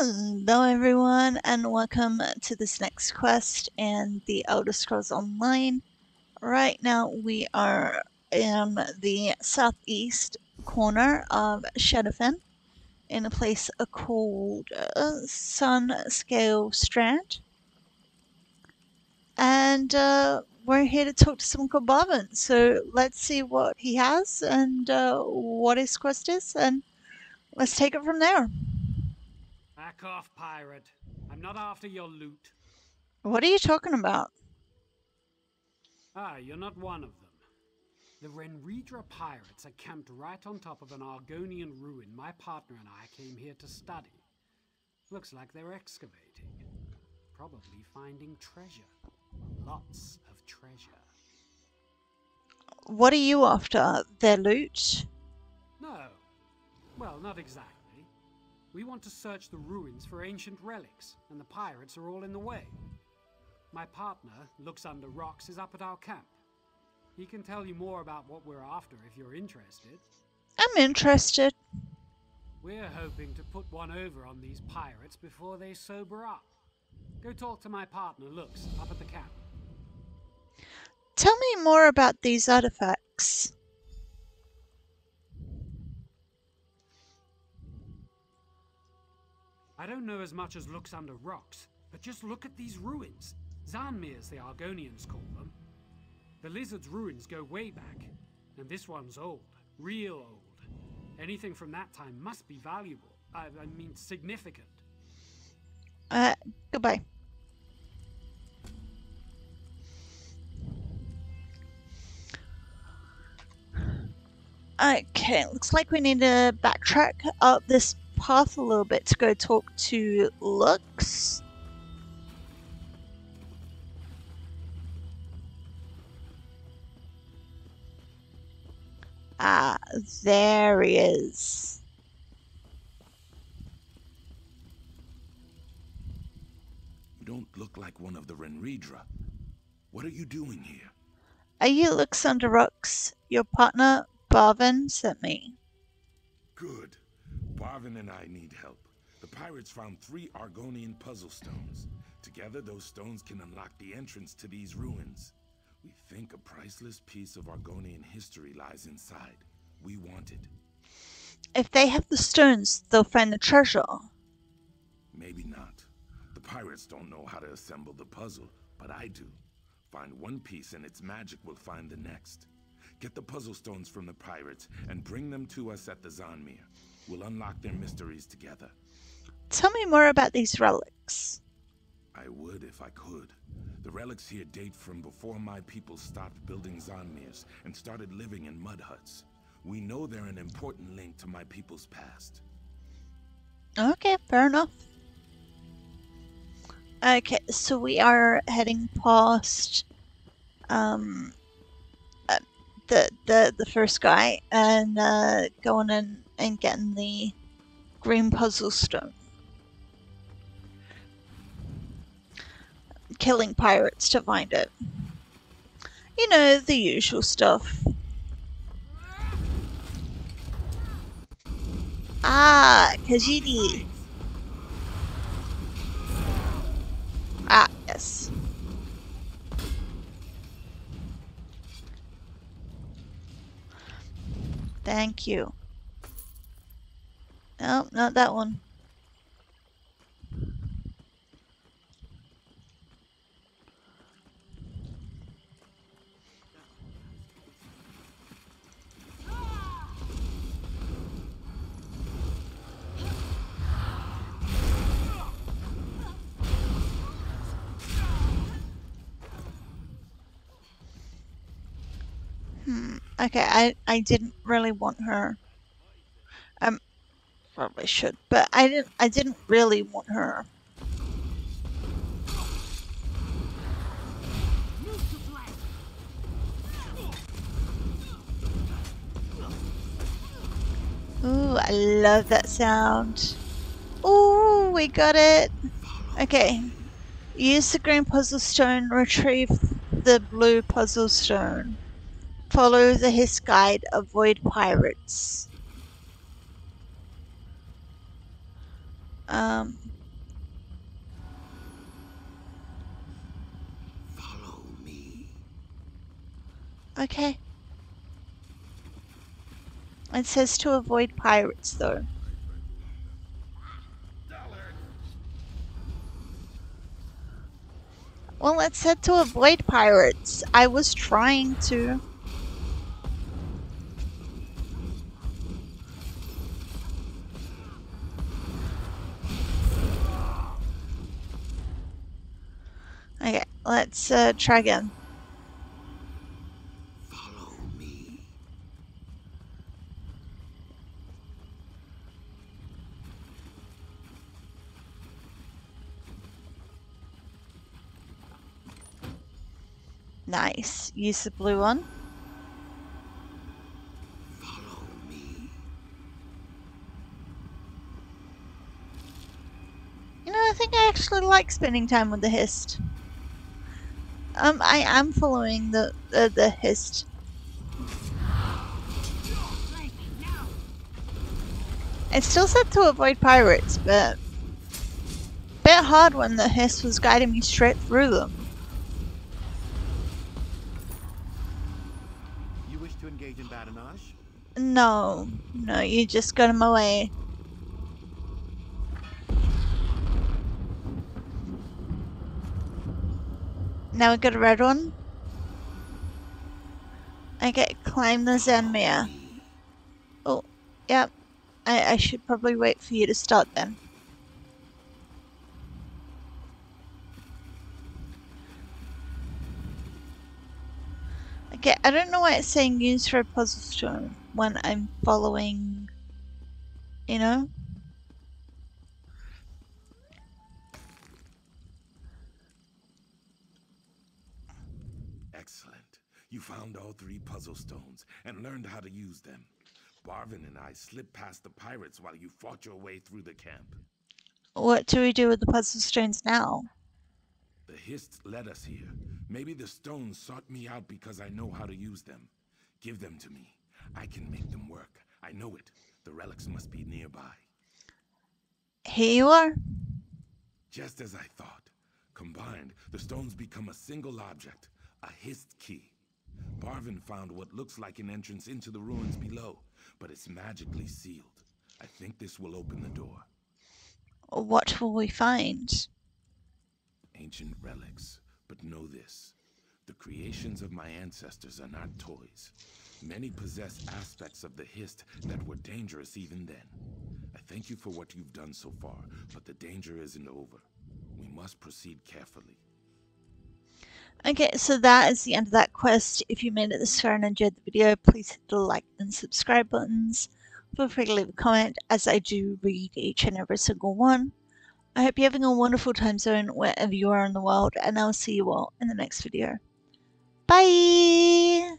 Hello everyone, and welcome to this next quest in The Elder Scrolls Online. Right now we are in the southeast corner of Shadowfen, in a place called Sun Scale Strand. And we're here to talk to some Kobbin, so let's see what he has and what his quest is, and let's take it from there. Back off, pirate. I'm not after your loot. What are you talking about? Ah, you're not one of them. The Renredra pirates are camped right on top of an Argonian ruin my partner and I came here to study. Looks like they're excavating. Probably finding treasure. Lots of treasure. What are you after? Their loot? No. Well, not exactly. We want to search the ruins for ancient relics, and the pirates are all in the way. My partner, Looks Under Rocks, is up at our camp. He can tell you more about what we're after if you're interested. I'm interested. We're hoping to put one over on these pirates before they sober up. Go talk to my partner, Looks, up at the camp. Tell me more about these artifacts. I don't know as much as Looks Under Rocks, but just look at these ruins. Xanmeers, the Argonians call them. The lizard's ruins go way back, and this one's old, real old. Anything from that time must be valuable. I mean, significant. Goodbye. Okay, looks like we need to backtrack up this path a little bit to go talk to Looks. Ah, there he is. You don't look like one of the Renredra. What are you doing here? Are you Looks Under Rocks? Your partner, Barvin, sent me. Good. Barvin and I need help. The pirates found 3 Argonian puzzle stones. Together, those stones can unlock the entrance to these ruins. We think a priceless piece of Argonian history lies inside. We want it. If they have the stones, they'll find the treasure. Maybe not. The pirates don't know how to assemble the puzzle, but I do. Find one piece and its magic will find the next. Get the puzzle stones from the pirates and bring them to us at the Zenmere. We'll unlock their mysteries together. Tell me more about these relics. I would if I could. The relics here date from before my people stopped building Xanmeers and started living in mud huts. We know they're an important link to my people's past. Okay, fair enough. Okay, so we are heading past the first guy and going in and getting the green puzzle stone. Killing pirates to find it. You know, the usual stuff. Ah, Khajiit. Ah, yes. Thank you. No, not that one. Okay, I didn't really want her. Probably should, but I didn't really want her. Ooh, I love that sound. Ooh, we got it. Okay. Use the green puzzle stone, retrieve the blue puzzle stone. Follow the Hist guide, avoid pirates. Follow me. Okay. It says to avoid pirates, though. Well, it said to avoid pirates. I was trying to. Okay, let's try again. Follow me. Nice. Use the blue one. Follow me. You know, I think I actually like spending time with the Hist. I am following the Hist. It still said to avoid pirates, but a bit hard when the Hist was guiding me straight through them. You wish to engage in badinage? No, no, you just got him away. Now we got a red one. Okay, climb the Zenmere. Oh, yep. I should probably wait for you to start then. Okay, I don't know why it's saying use for a puzzle stone when I'm following, you know? You found all three puzzle stones and learned how to use them. Barvin and I slipped past the pirates while you fought your way through the camp. What do we do with the puzzle stones now? The Hist led us here. Maybe the stones sought me out because I know how to use them. Give them to me. I can make them work. I know it. The relics must be nearby. Here you are. Just as I thought. Combined, the stones become a single object, a Hist key. Barvin found what looks like an entrance into the ruins below, but it's magically sealed. I think this will open the door. What will we find? Ancient relics, but know this. The creations of my ancestors are not toys. Many possess aspects of the Hist that were dangerous even then. I thank you for what you've done so far, but the danger isn't over. We must proceed carefully. Okay, so that is the end of that quest. If you made it this far and enjoyed the video, please hit the like and subscribe buttons. Feel free to leave a comment, as I do read each and every single one. I hope you're having a wonderful time zone wherever you are in the world, and I'll see you all in the next video. Bye!